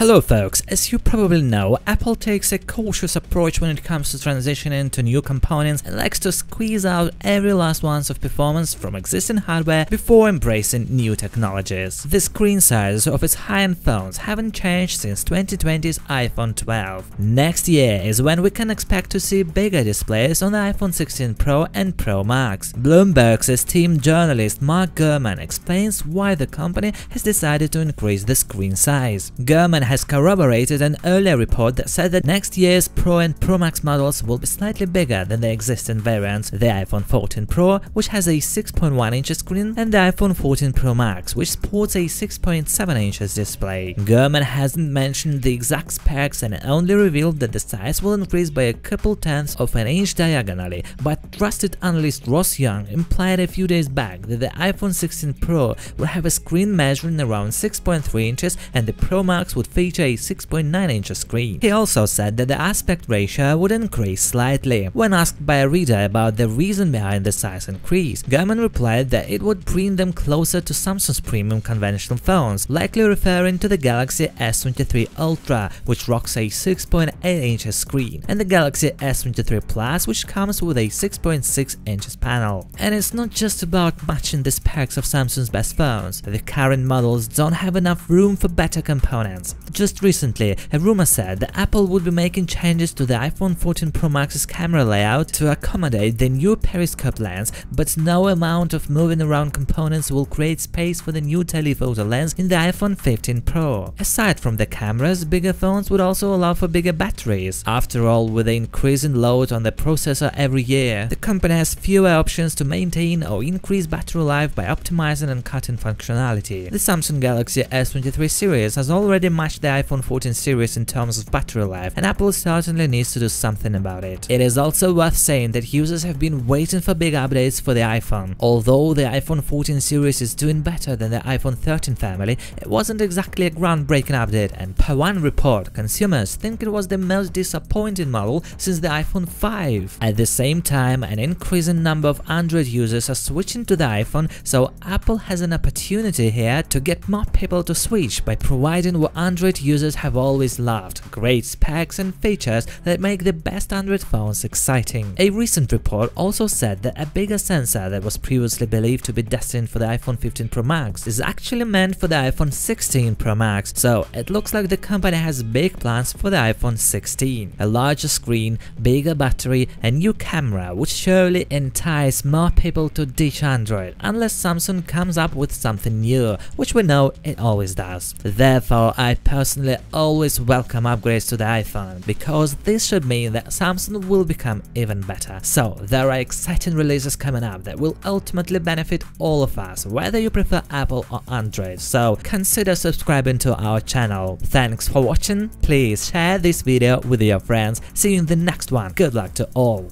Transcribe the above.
Hello folks, as you probably know, Apple takes a cautious approach when it comes to transitioning to new components and likes to squeeze out every last ounce of performance from existing hardware before embracing new technologies. The screen sizes of its high-end phones haven't changed since 2020's iPhone 12. Next year is when we can expect to see bigger displays on the iPhone 16 Pro and Pro Max. Bloomberg's esteemed journalist Mark Gurman explains why the company has decided to increase the screen size. Gurman has corroborated an earlier report that said that next year's Pro and Pro Max models will be slightly bigger than the existing variants, the iPhone 14 Pro, which has a 6.1-inch screen, and the iPhone 14 Pro Max, which sports a 6.7-inch display. Gurman hasn't mentioned the exact specs and only revealed that the size will increase by a couple tenths of an inch diagonally, but trusted analyst Ross Young implied a few days back that the iPhone 16 Pro will have a screen measuring around 6.3 inches and the Pro Max would feature a 6.9-inch screen. He also said that the aspect ratio would increase slightly. When asked by a reader about the reason behind the size increase, Gurman replied that it would bring them closer to Samsung's premium conventional phones, likely referring to the Galaxy S23 Ultra, which rocks a 6.8-inch screen, and the Galaxy S23 Plus, which comes with a 6.6-inch panel. And it's not just about matching the specs of Samsung's best phones. The current models don't have enough room for better components. Just recently, a rumor said that Apple would be making changes to the iPhone 14 Pro Max's camera layout to accommodate the new periscope lens, but no amount of moving around components will create space for the new telephoto lens in the iPhone 15 Pro. Aside from the cameras, bigger phones would also allow for bigger batteries. After all, with the increasing load on the processor every year, the company has fewer options to maintain or increase battery life by optimizing and cutting functionality. The Samsung Galaxy S23 series has already matched the iPhone 14 series in terms of battery life, and Apple certainly needs to do something about it. It is also worth saying that users have been waiting for big updates for the iPhone. Although the iPhone 14 series is doing better than the iPhone 13 family, it wasn't exactly a groundbreaking update, and per one report, consumers think it was the most disappointing model since the iPhone 5. At the same time, an increasing number of Android users are switching to the iPhone, so Apple has an opportunity here to get more people to switch by providing what Android users have always loved: great specs and features that make the best Android phones exciting. A recent report also said that a bigger sensor that was previously believed to be destined for the iPhone 15 Pro Max is actually meant for the iPhone 16 Pro Max, so it looks like the company has big plans for the iPhone 16. A larger screen, bigger battery, and new camera would surely entice more people to ditch Android, unless Samsung comes up with something new, which we know it always does. Therefore, I personally always welcome upgrades to the iPhone, because this should mean that Samsung will become even better. So there are exciting releases coming up that will ultimately benefit all of us, whether you prefer Apple or Android, so consider subscribing to our channel. Thanks for watching, please share this video with your friends, see you in the next one, good luck to all!